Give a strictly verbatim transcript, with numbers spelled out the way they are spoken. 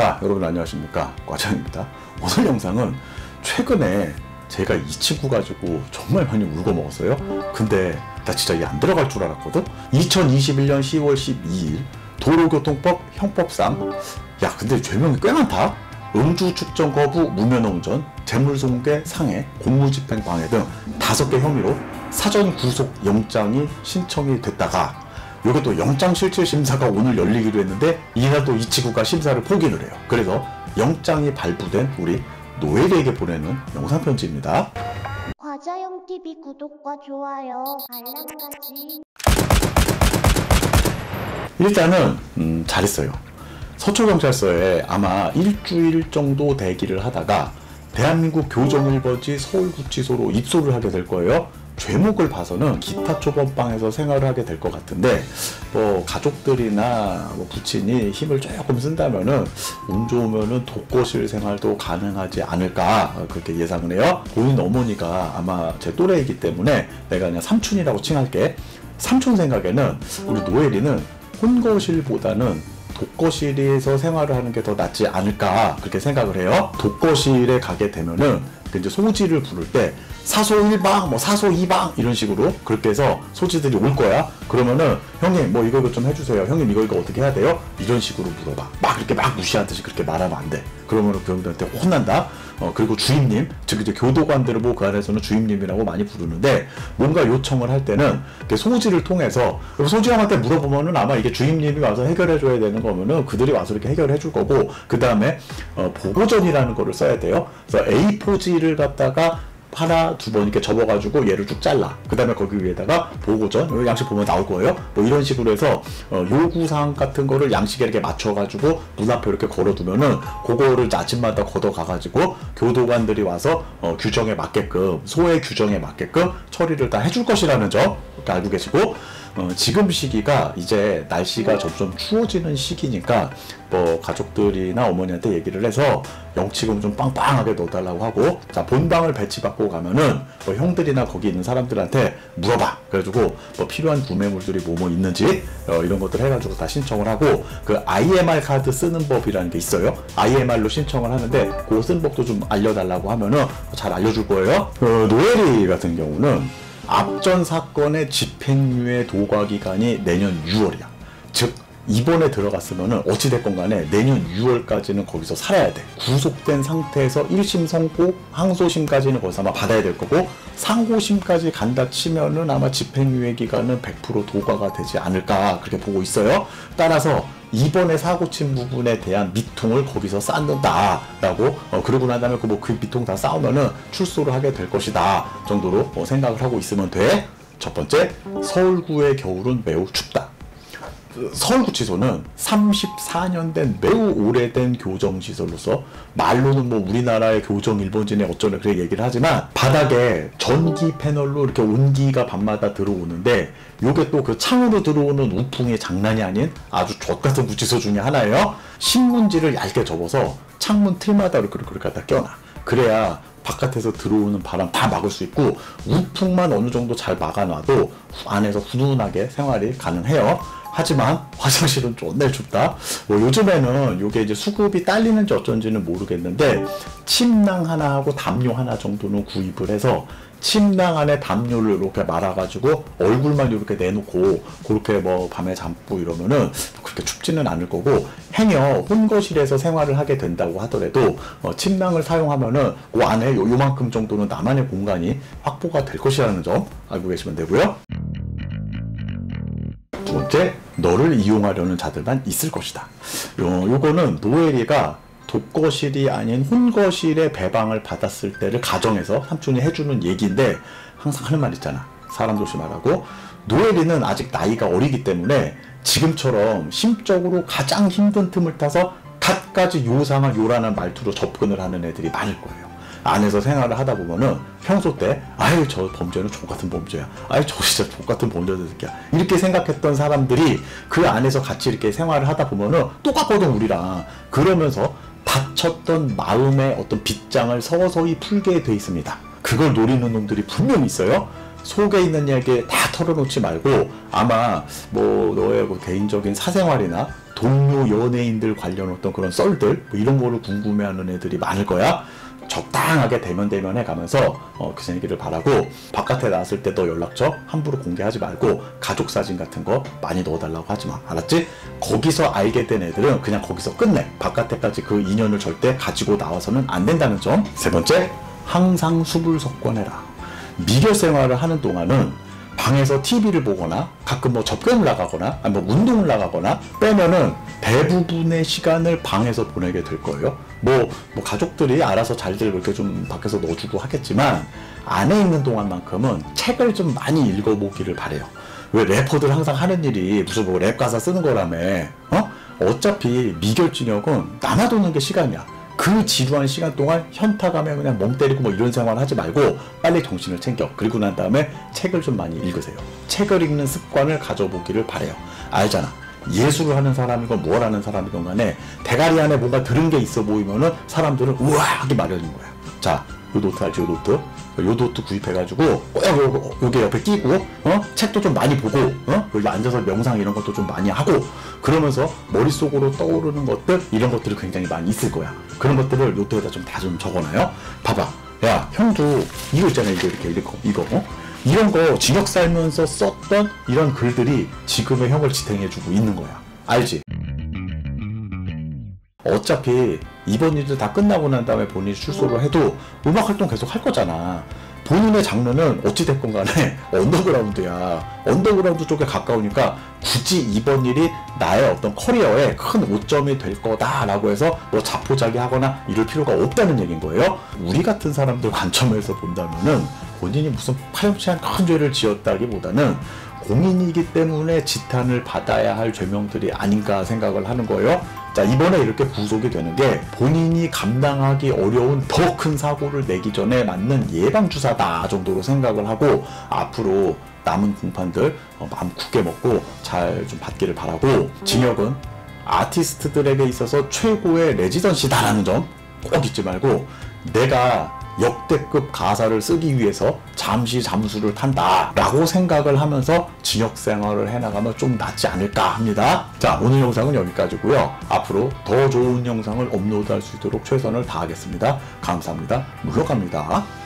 자, 여러분 안녕하십니까, 과자형입니다. 오늘 영상은 최근에 제가 이 친구 가지고 정말 많이 울고 먹었어요. 근데 나 진짜 이게 안 들어갈 줄 알았거든. 이천이십일년 시월 십이일 도로교통법 형법상, 야 근데 죄명이 꽤 많다. 음주 측정 거부, 무면허운전, 재물손괴, 상해, 공무집행 방해 등 다섯 개 혐의로 사전 구속 영장이 신청이 됐다가, 요게 또 영장실질심사가 오늘 열리기로 했는데 이날 또 이 친구가 심사를 포기를 해요. 그래서 영장이 발부된 우리 노엘에게 보내는 영상편지입니다. 과자형티비 구독과 좋아요, 알람까지. 일단은 음, 잘했어요. 서초경찰서에 아마 일주일 정도 대기를 하다가 대한민국 교정일번지 서울구치소로 입소를 하게 될 거예요. 죄목을 봐서는 기타 초범방에서 생활을 하게 될 것 같은데, 뭐 가족들이나 뭐 부친이 힘을 조금 쓴다면은 운 좋으면은 독거실 생활도 가능하지 않을까 그렇게 예상을 해요. 본인 어머니가 아마 제 또래이기 때문에 내가 그냥 삼촌이라고 칭할게. 삼촌 생각에는 우리 노엘이는 혼거실보다는 독거실에서 생활을 하는 게 더 낫지 않을까 그렇게 생각을 해요. 독거실에 가게 되면은 이제 소지를 부를 때 사소 일 방, 뭐 사소 이 방 이런 식으로 그렇게 해서 소지들이 올 거야. 그러면은 형님 뭐 이거 좀 해주세요. 형님 이거 이거 어떻게 해야 돼요? 이런 식으로 물어봐. 막 이렇게 막 무시하듯이 그렇게 말하면 안 돼. 그러면은 그 형들한테 혼난다. 어, 그리고 주임님, 즉 이제 교도관들을 뭐 그 안에서는 주임님이라고 많이 부르는데, 뭔가 요청을 할 때는 소지를 통해서 소지 형한테 물어보면은 아마 이게 주임님이 와서 해결해줘야 되는 거면은 그들이 와서 이렇게 해결해줄 거고, 그 다음에 어, 보고전이라는 거를 써야 돼요. 그래서 에이 포지를 갖다가 하나 두 번 이렇게 접어가지고 얘를 쭉 잘라. 그 다음에 거기 위에다가 보고전, 양식 보면 나올 거예요. 뭐 이런 식으로 해서 어, 요구사항 같은 거를 양식에 이렇게 맞춰가지고 문 앞에 이렇게 걸어두면은 그거를 아침마다 걷어가가지고 교도관들이 와서 어, 규정에 맞게끔, 소의 규정에 맞게끔 처리를 다 해줄 것이라는 점 이렇게 알고 계시고, 어, 지금 시기가 이제 날씨가 점점 추워지는 시기니까 뭐 가족들이나 어머니한테 얘기를 해서 영치금 좀 빵빵하게 넣어달라고 하고, 자 본방을 배치받고 가면은 뭐 형들이나 거기 있는 사람들한테 물어봐. 그래가지고 뭐 필요한 구매물들이 뭐뭐 뭐 있는지 어, 이런 것들 해가지고 다 신청을 하고, 그 아이 엠 알 카드 쓰는 법이라는 게 있어요. 아이 엠 알로 신청을 하는데 그거 쓰는 법도 좀 알려달라고 하면은 잘 알려줄 거예요. 그 노엘이 같은 경우는 앞전 사건의 집행유예 도과 기간이 내년 유월이야. 즉 이번에 들어갔으면은 어찌됐건 간에 내년 유월까지는 거기서 살아야 돼. 구속된 상태에서 일심 선고, 항소심까지는 거기서 아마 받아야 될 거고, 상고심까지 간다 치면은 아마 집행유예 기간은 백 퍼센트 도과가 되지 않을까 그렇게 보고 있어요. 따라서 이번에 사고 친 부분에 대한 미통을 거기서 쌓는다라고, 어, 그러고 난 다음에 그 뭐 그 미통 다 쌓으면은 출소를 하게 될 것이다 정도로 어, 생각을 하고 있으면 돼. 첫 번째, 서울구의 겨울은 매우 춥다. 서울구치소는 삼십사년 된 매우 오래된 교정시설로서, 말로는 뭐 우리나라의 교정 일본진에 어쩌네 그래 얘기를 하지만 바닥에 전기 패널로 이렇게 온기가 밤마다 들어오는데, 요게 또 그 창으로 들어오는 우풍이 장난이 아닌 아주 좆같은 구치소 중에 하나예요. 신문지를 얇게 접어서 창문 틀마다 이렇게 이렇게 갖다 껴놔. 그래야 바깥에서 들어오는 바람 다 막을 수 있고, 우풍만 어느 정도 잘 막아놔도 안에서 훈훈하게 생활이 가능해요. 하지만 화장실은 존나 춥다. 뭐 요즘에는 요게 이제 수급이 딸리는지 어쩐지는 모르겠는데 침낭 하나 하고 담요 하나 정도는 구입을 해서 침낭 안에 담요를 이렇게 말아가지고 얼굴만 이렇게 내놓고 그렇게 뭐 밤에 잠고 이러면은 그렇게 춥지는 않을 거고, 행여 혼거실에서 생활을 하게 된다고 하더라도 어 침낭을 사용하면은 그 안에 요, 요만큼 정도는 나만의 공간이 확보가 될 것이라는 점 알고 계시면 되고요. 두 번째, 너를 이용하려는 자들만 있을 것이다. 요, 요거는 노엘이가 독거실이 아닌 혼거실에 배방을 받았을 때를 가정해서 삼촌이 해주는 얘기인데, 항상 하는 말 있잖아. 사람 조심하라고. 노엘이는 아직 나이가 어리기 때문에 지금처럼 심적으로 가장 힘든 틈을 타서 갖가지 요상한 요란한 말투로 접근을 하는 애들이 많을 거예요. 안에서 생활을 하다 보면은 평소 때 아유 저 범죄는 족같은 범죄야, 아유 저 진짜 족같은 범죄들 새끼야 이렇게 생각했던 사람들이 그 안에서 같이 이렇게 생활을 하다 보면은 똑같거든 우리랑. 그러면서 다쳤던 마음의 어떤 빗장을 서서히 풀게 돼 있습니다. 그걸 노리는 놈들이 분명히 있어요. 속에 있는 이야기 다 털어놓지 말고, 아마 뭐 너의 개인적인 사생활이나 동료 연예인들 관련 어떤 그런 썰들 뭐 이런 거를 궁금해하는 애들이 많을 거야. 적당하게 대면대면해 가면서 어, 그 생기를 바라고, 바깥에 나왔을 때 너 연락처 함부로 공개하지 말고 가족사진 같은 거 많이 넣어달라고 하지 마. 알았지? 거기서 알게 된 애들은 그냥 거기서 끝내. 바깥에까지 그 인연을 절대 가지고 나와서는 안 된다는 점. 세 번째, 항상 수불석권해라. 미교 생활을 하는 동안은 방에서 티비를 보거나 가끔 뭐 접견을 나가거나 아니면 뭐 운동을 나가거나 빼면은 대부분의 시간을 방에서 보내게 될 거예요. 뭐, 뭐 가족들이 알아서 잘들 이렇게 좀 밖에서 넣어주고 하겠지만 안에 있는 동안만큼은 책을 좀 많이 읽어보기를 바래요. 왜 래퍼들 항상 하는 일이 무슨 뭐 랩 가사 쓰는 거라며. 어? 어차피 미결진역은 남아도는 게 시간이야. 그 지루한 시간 동안 현타감에 그냥 멍 때리고 뭐 이런 생활 하지 말고 빨리 정신을 챙겨. 그리고 난 다음에 책을 좀 많이 읽으세요. 책을 읽는 습관을 가져보기를 바래요. 알잖아. 예술을 하는 사람이건 뭘 하는 사람이건 간에 대가리 안에 뭔가 들은 게 있어 보이면은 사람들은 우와 하기 마련인 거야. 자, 요 노트 알지? 요 노트? 요 노트 구입해가지고 어, 요게 옆에 끼고 어? 책도 좀 많이 보고 어? 여기 앉아서 명상 이런 것도 좀 많이 하고 그러면서 머릿속으로 떠오르는 것들 이런 것들이 굉장히 많이 있을 거야. 그런 것들을 노트에다 좀 다 좀 적어놔요. 봐봐. 야, 형도 이거 있잖아. 이거 이렇게 이거 이거 어? 이런 거 징역 살면서 썼던 이런 글들이 지금의 형을 지탱해주고 있는 거야. 알지? 어차피 이번 일들 다 끝나고 난 다음에 본인이 출소를 해도 음악 활동 계속 할 거잖아. 본인의 장르는 어찌됐건 간에 언더그라운드야. 언더그라운드 쪽에 가까우니까 굳이 이번 일이 나의 어떤 커리어에 큰 오점이 될 거다라고 해서 뭐 자포자기 하거나 이럴 필요가 없다는 얘기인 거예요. 우리 같은 사람들 관점에서 본다면은 본인이 무슨 파렴치한 큰 죄를 지었다기보다는 공인이기 때문에 지탄을 받아야 할 죄명들이 아닌가 생각을 하는 거예요. 자, 이번에 이렇게 구속이 되는 게 본인이 감당하기 어려운 더 큰 사고를 내기 전에 맞는 예방주사다 정도로 생각을 하고 앞으로 남은 공판들 마음 굳게 먹고 잘 좀 받기를 바라고, 징역은 아티스트들에게 있어서 최고의 레지던시다라는 점 꼭 잊지 말고, 내가 역대급 가사를 쓰기 위해서 잠시 잠수를 탄다 라고 생각을 하면서 징역생활을 해나가면 좀 낫지 않을까 합니다. 자, 오늘 영상은 여기까지고요. 앞으로 더 좋은 영상을 업로드할 수 있도록 최선을 다하겠습니다. 감사합니다. 물러갑니다.